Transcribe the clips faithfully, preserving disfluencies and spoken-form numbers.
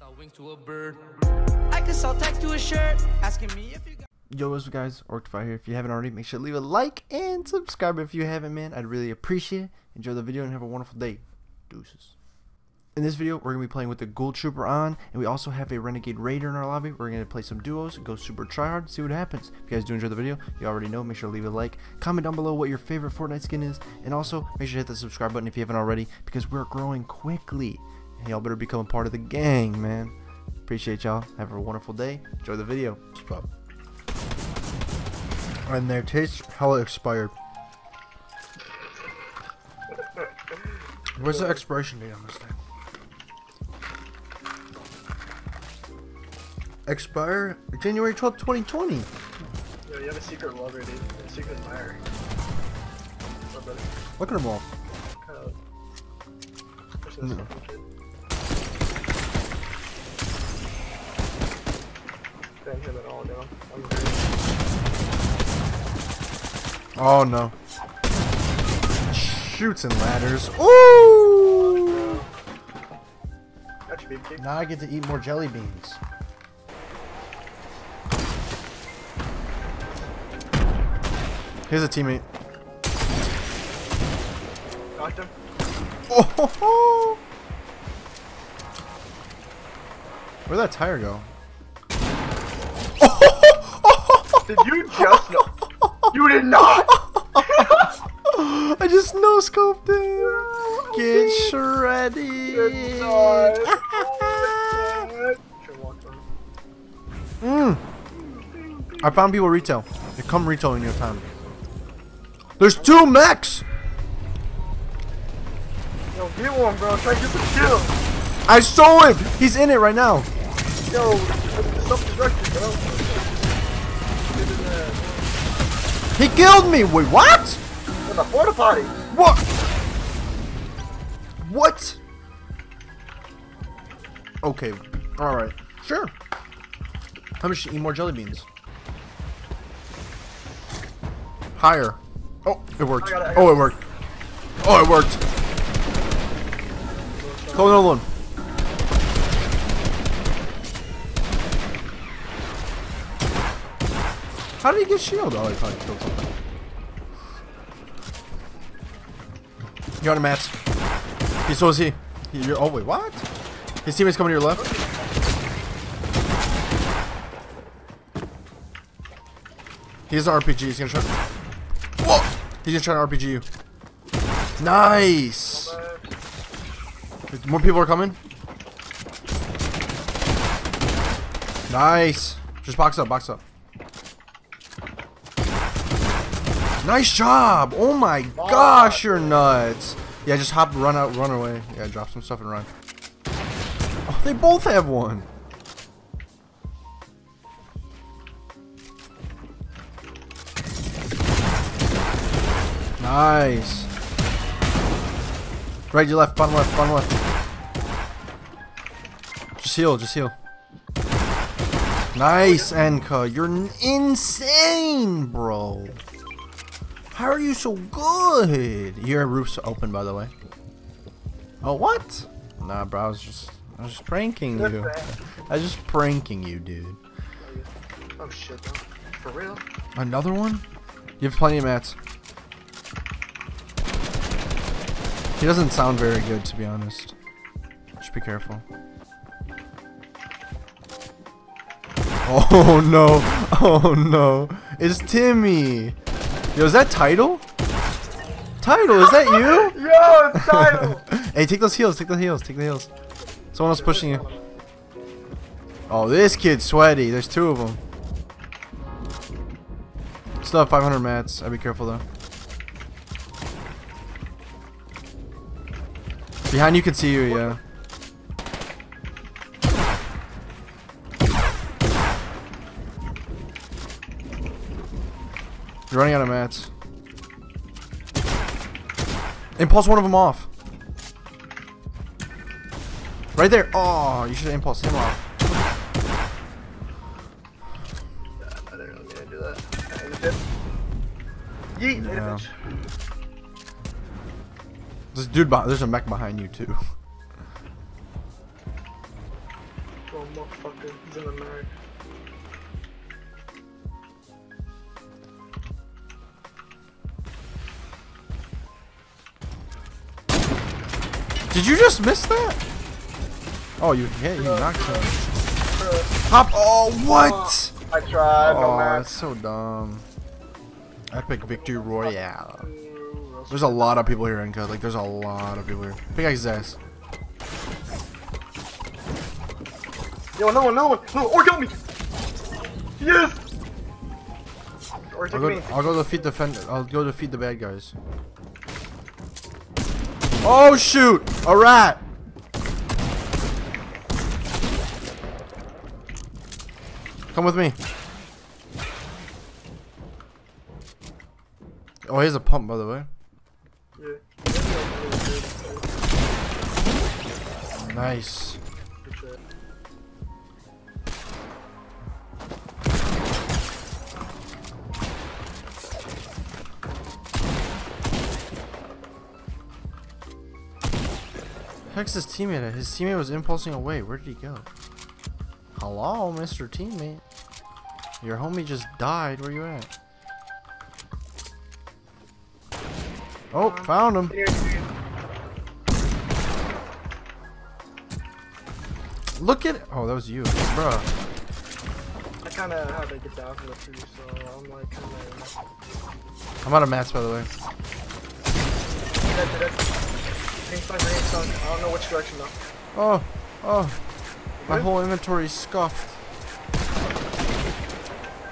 Yo, what's up guys, Orcedify here. If you haven't already, make sure to leave a like and subscribe if you haven't, man. I'd really appreciate it. Enjoy the video and have a wonderful day. Deuces. In this video, we're going to be playing with the Ghoul Trooper on, and we also have a Renegade Raider in our lobby. We're going to play some duos, go super tryhard, see what happens. If you guys do enjoy the video, you already know, make sure to leave a like, comment down below what your favorite Fortnite skin is, and also make sure to hit the subscribe button if you haven't already, because we're growing quickly. Y'all better become a part of the gang, man. Appreciate y'all. Have a wonderful day. Enjoy the video. And their taste hella expired. Where's the expiration date on this thing? Expire January twelfth, twenty twenty. Yo, you have a secret lover, dude. A secret admirer. What's up, buddy? Look at them all. Uh, no. Can't hit it all down. I'm oh no. Shoots and ladders. Ooh! That should be big. Now I get to eat more jelly beans. Here's a teammate. Knocked him. Oh ho, ho. Where'd that tire go? Did you just know? You did not! I just no scoped him! Oh, get man. Shredded! mm. I found people retail. They come retail in your time. There's two mechs! Yo, get one, bro. Try to get the kill. I stole him! He's in it right now. Yo, self-destructed, bro. He killed me! Wait, what? With a porta potty. What? What? Okay, alright. Sure. How much should eat more jelly beans? Higher. Oh, it worked. I got it, I got oh, it worked. Oh, it worked. Close another one. How did he get shield? Oh, he probably killed something. You're on a match. He, so is he. he you're, oh, wait, what? His teammate's coming to your left. He has an R P G. He's gonna try. Whoa! He's gonna try to R P G you. Nice! More people are coming. Nice! Just box up, box up. Nice job! Oh my oh, gosh, you're nuts! Yeah, just hop, run out, run away. Yeah, drop some stuff and run. Oh, they both have one! Nice! Right, your left, bottom left, bottom left. Just heal, just heal. Nice, Enka. You're insane, bro! How are you so good? Your roof's open, by the way. Oh, what? Nah, bro, I was just, I was just pranking you. I was just pranking you, dude. Oh shit, bro. For real? Another one? You have plenty of mats. He doesn't sound very good, to be honest. Just be careful. Oh no! Oh no! It's Timmy! Yo, is that Tidal? Tidal, is that you? Yo, it's Tidal! Hey, take those heals, take the heals, take the heals. Someone else pushing you. Oh, this kid's sweaty. There's two of them. Still have five hundred mats. I'd be careful, though. Behind you can see you, yeah. You're running out of mats. Impulse one of them off. Right there. Oh, you should impulse him off. I don't know if I'm gonna do that. Yeet. No. This dude, there's a mech behind you too. Oh, motherfucker, he's in America. Did you just miss that? Oh, you hit, you knocked him. Hop! Oh, what? I tried. Oh, that's so dumb. Epic victory royale. There's a lot of people here in code. Like, there's a lot of people here. Pickaxe his ass. Yo, no one, no one, no! Orc got me. Yes. Or I'll, go, me. I'll go defeat the fend I'll go defeat the bad guys. Oh shoot! A rat. Come with me. Oh, here's a pump, by the way. Yeah. Nice. Heck's his teammate at? His teammate was impulsing away. Where did he go? Hello, Mister Teammate. Your homie just died. Where you at? Oh, found him. Look at it. Oh, that was you, bro. I kind of had to get the alpha through, so I'm like kind of. I'm out of mats, by the way. I don't know which direction though. Oh, oh. My whole inventory is scuffed.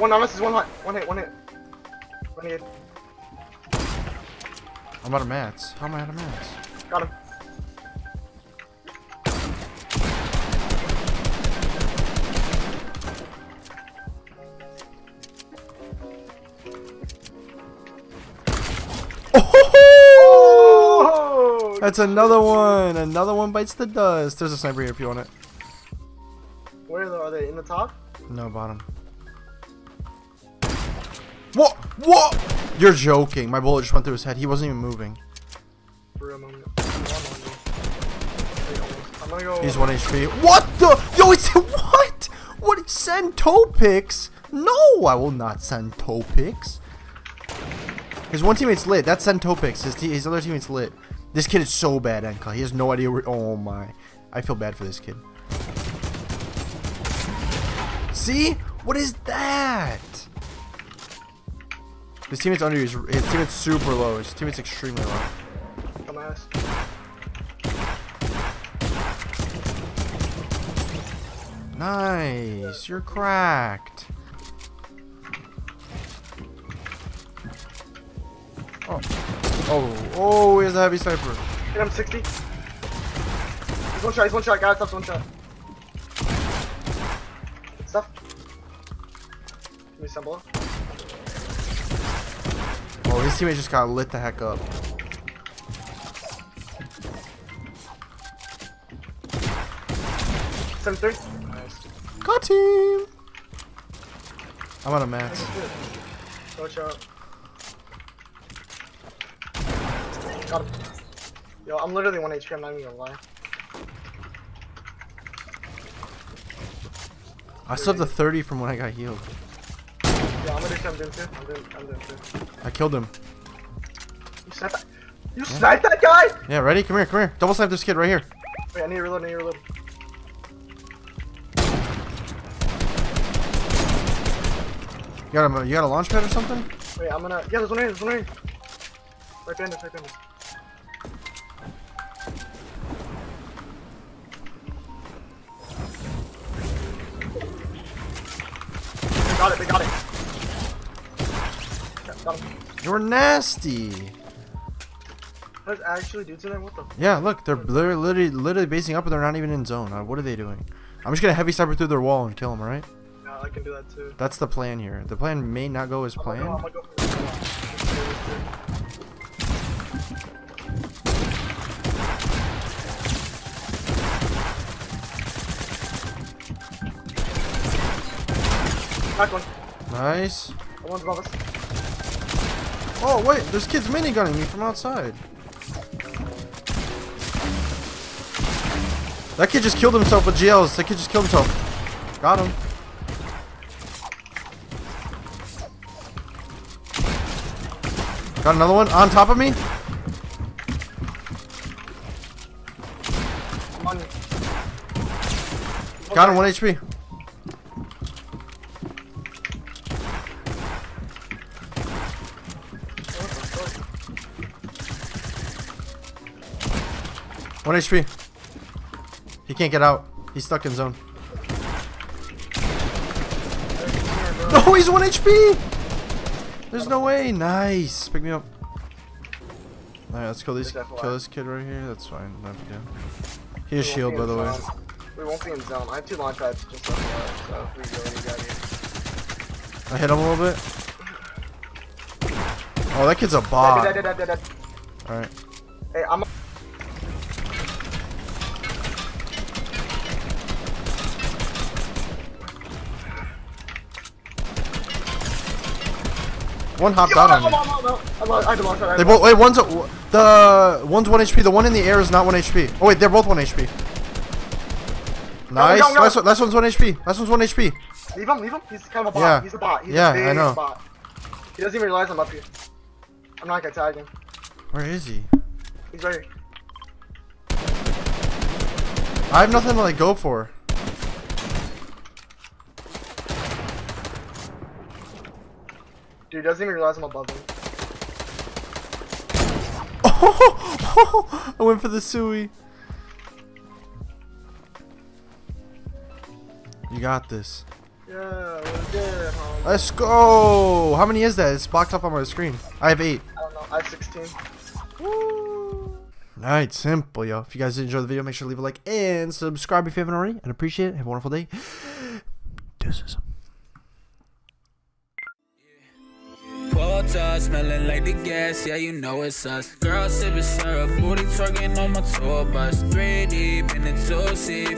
One on this is one hit. One hit, one hit. One hit. I'm out of mats. How am I out of mats? Got him. Oh! That's another one. Another one bites the dust. There's a sniper here if you want it. Where are they? In the top? No, bottom. What? What? You're joking. My bullet just went through his head. He wasn't even moving. He's one H P. What the? Yo, he said what? What? Send toe picks? No, I will not send toe picks. His one teammate's lit. That's send toe picks. His, his other teammate's lit. This kid is so bad, N C A. He has no idea where. Oh my. I feel bad for this kid. See? What is that? His teammate's under you. His teammate's super low. His teammate's extremely low. Come at us. Nice. You're cracked. Oh. Oh. Oh, he has a heavy sniper. Hit him sixty. He's one shot. He's one shot. Guys, that's one shot. Stuff. Give me some blow. Oh, his teammate just got lit the heck up. seven three. Nice. Got him! I'm out of mats. Watch out. Got him. Yo, I'm literally one H P, I'm not even gonna lie. I still have the thirty from when I got healed. Yeah, I'm gonna do I'm doing too. I'm doing, I'm doing too. I killed him. You sniped that? You yeah. sniped that guy? Yeah, ready? Come here, come here. Double snipe this kid right here. Wait, I need to reload, I need to reload. You got a, you got a launch pad or something? Wait, I'm gonna... Yeah, there's one here, there's one here. Right behind us, right behind us. They got it, they got it. You're nasty. What does actually do to them? What the? Yeah, look, they're they're literally literally basing up, and they're not even in zone. Uh, what are they doing? I'm just gonna heavy sniper through their wall and kill them, right? Yeah, I can do that too. That's the plan here. The plan may not go as planned. Oh, go, go Back one. Nice. The one's above us. Oh wait, there's kids minigunning me from outside. That kid just killed himself with G Ls. That kid just killed himself. Got him. Got another one on top of me. Got him, one H P. one H P. He can't get out. He's stuck in zone. No, he's one H P! There's no way. Nice. Pick me up. Alright, let's kill, these, kill this kid right here. That's fine. He has shield, by the way. We won't be in zone. I have two launch pads just left me, so we really got you. I hit him a little bit. Oh, that kid's a bot. Alright. Hey, I'm a One hopped out on me. They both. Wait, one's a, the one's one H P. The one in the air is not one H P. Oh wait, they're both one H P. Nice. No, no, no. Last, last one's one H P. Last one's one H P. Leave him. Leave him. He's kind of a bot. Yeah. He's a bot. He's yeah, a big I know. Bot. He doesn't even realize I'm up here. I'm not gonna tag him. Where is he? He's right here. I have nothing to like go for. Dude doesn't even realize I'm above him. Oh, I went for the Sui. You got this. Yeah, we're good, homie. Let's go. How many is that? It's boxed up on my screen. I have eight. I don't know. I have sixteen. Woo. Alright, simple, yo. If you guys did enjoy the video, make sure to leave a like and subscribe if you haven't already. And appreciate it. Have a wonderful day. Deuces. Smelling like the gas, yeah, you know it's us. Girl sipping syrup, booty twerking on my tour bus. Three deep in the two seat.